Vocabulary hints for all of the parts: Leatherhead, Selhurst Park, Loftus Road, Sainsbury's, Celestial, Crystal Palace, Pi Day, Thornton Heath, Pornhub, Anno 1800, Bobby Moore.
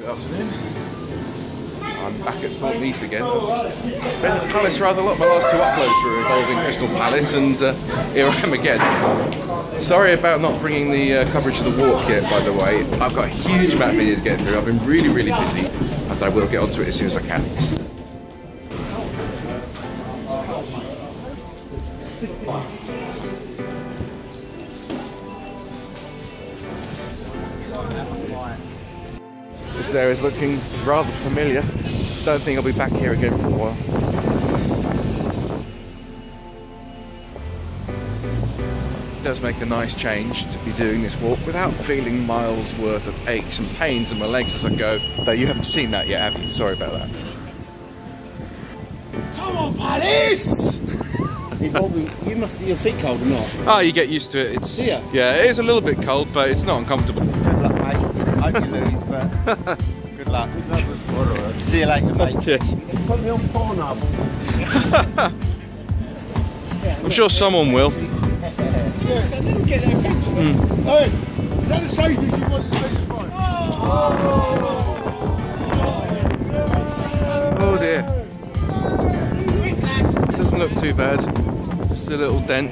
Good afternoon. I'm back at Thornton Heath again. I've been at the Palace rather a lot. My last two uploads were involving Crystal Palace, and here I am again. Sorry about not bringing the coverage of the walk yet, by the way. I've got a huge amount of video to get through. I've been really, really busy, and I will get onto it as soon as I can. This area is looking rather familiar. Don't think I'll be back here again for a while. It does make a nice change to be doing this walk without feeling miles worth of aches and pains in my legs as I go. Though you haven't seen that yet, have you? Sorry about that. Come on, Palace! You must be your feet cold or not? Oh, you get used to it. It's, yeah, it is a little bit cold, but it's not uncomfortable. Good luck, mate. I hope you lose, but good luck. See you later, mate. Cheers. Put me on Pornhub. I'm sure someone will. Yes, I didn't get that picture. Hey, is that the Sainsbury's you wanted to make? Oh dear. Doesn't look too bad. Just a little dent.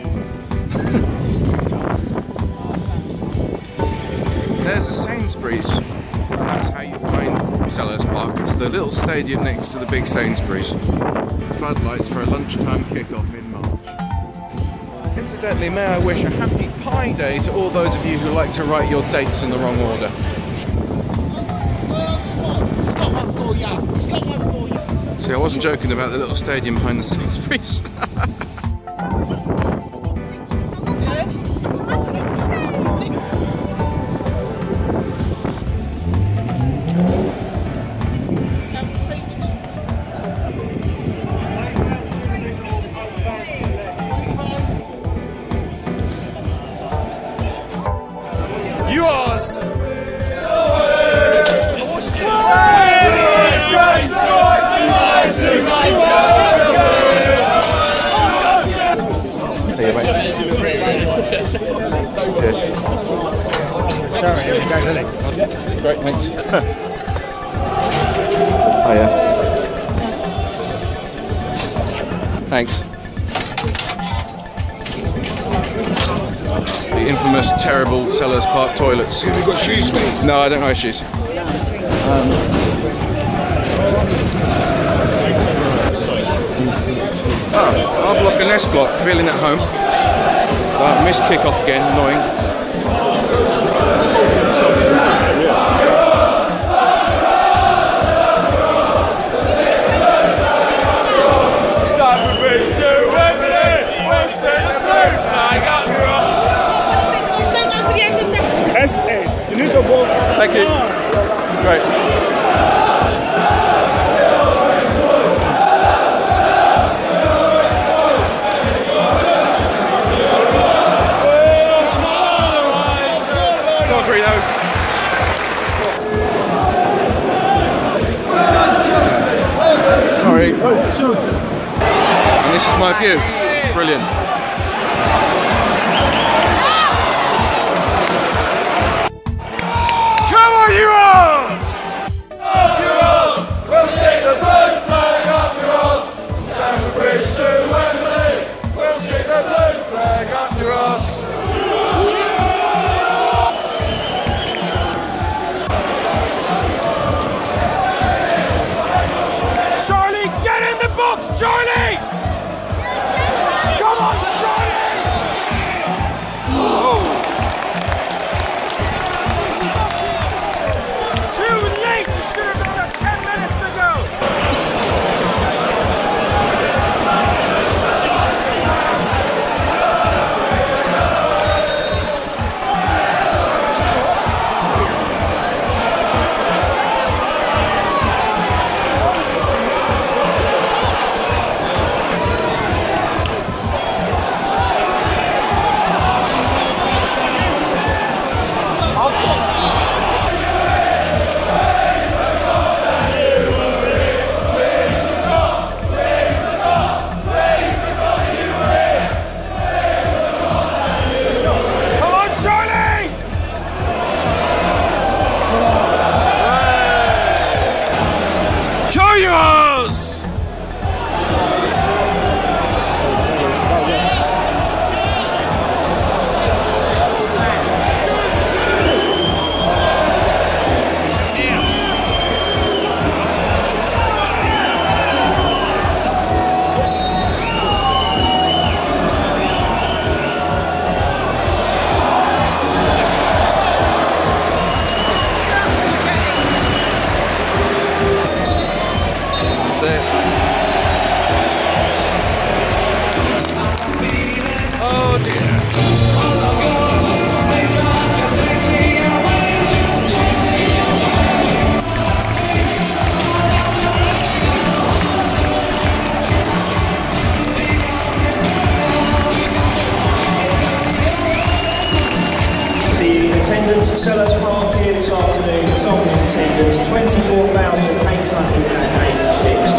There's a Sainsbury's. That's how you find Selhurst Park. It's the little stadium next to the big Sainsbury's. Floodlights for a lunchtime kickoff in March. Incidentally, may I wish a happy Pi Day to all those of you who like to write your dates in the wrong order. It's got one for you. It's got one for you. See, I wasn't joking about the little stadium behind the Sainsbury's. Great, thanks. Oh yeah. Thanks. The infamous, terrible Selhurst Park toilets. Have you got shoes, mate? No, I don't have shoes. Oh, R block and S block, feeling at home. Oh, missed kickoff again, annoying. Thank you. Great. Go on, Greeno. Sorry. And this is my view. Brilliant. attendance at Selhurst Park here this afternoon, total attendance 24,886,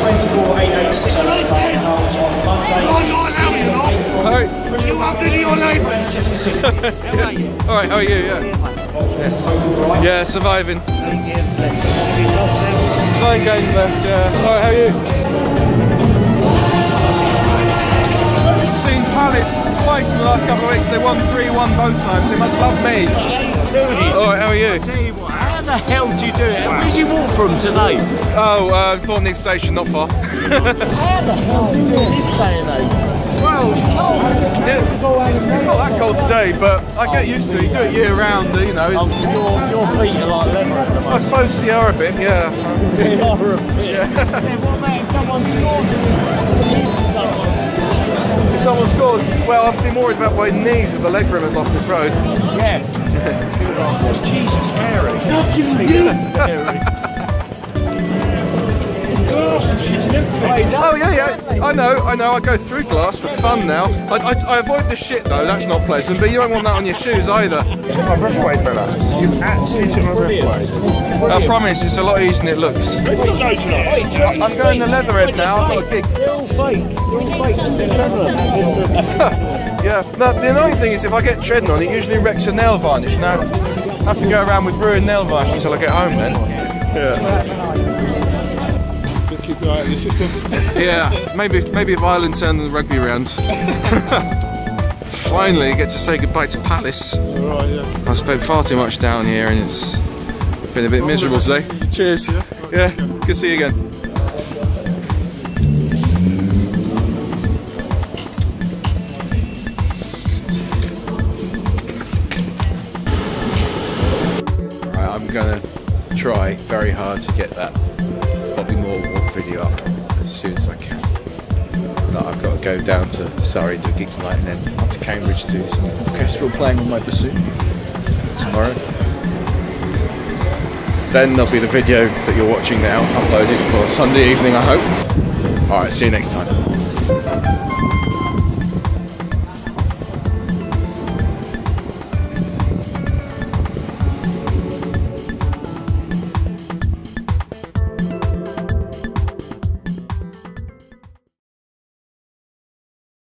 24,886 Selhurst Park comes on Monday, you updated your name? How are you? Alright, how are you? Yeah. Yeah, surviving. 9 games left. 9 games left, yeah. Alright, how are you? I've seen Palace twice in the last couple of weeks. They won 3-1 both times. They must love me. Alright, how are you? How the hell did you do it? Where did you walk from today? Oh, Thornton Heath station, not far. How the hell did you do it this day though? Well, it's not that cold today, but I get used to it. You do it year round, you know. Your feet are like Leatherhead at the moment. I suppose they are a bit, yeah. They are a bit. Yeah. What about if someone scores? If someone scores, well, I've been worried about my knees with the leg room at Loftus Road. Yeah. Jesus Mary. Jesus Mary. Oh yeah, I know, I go through glass for fun now. I avoid the shit though, that's not pleasant, but you don't want that on your shoes either. You took my breath away for that. You actually took my breath away. I promise, it's a lot easier than it looks. I'm going to Leatherhead now, I've got a gig. They're all fake, Yeah, now, the annoying thing is if I get treading on it usually wrecks a nail varnish. Now, I have to go around with ruined nail varnish until I get home then. Yeah. Yeah, maybe if Ireland turn the rugby round. Finally get to say goodbye to Palace. Right, yeah. I spent far too much down here and it's been a bit miserable today. Cheers. Yeah, good to see you again. Right, I'm gonna try very hard to get that Bobby Moore walk video up as soon as I can. But I've got to go down to Surrey to a gig tonight and then up to Cambridge to do some orchestral playing on my bassoon tomorrow. Then there'll be the video that you're watching now uploaded for Sunday evening, I hope. Alright, see you next time.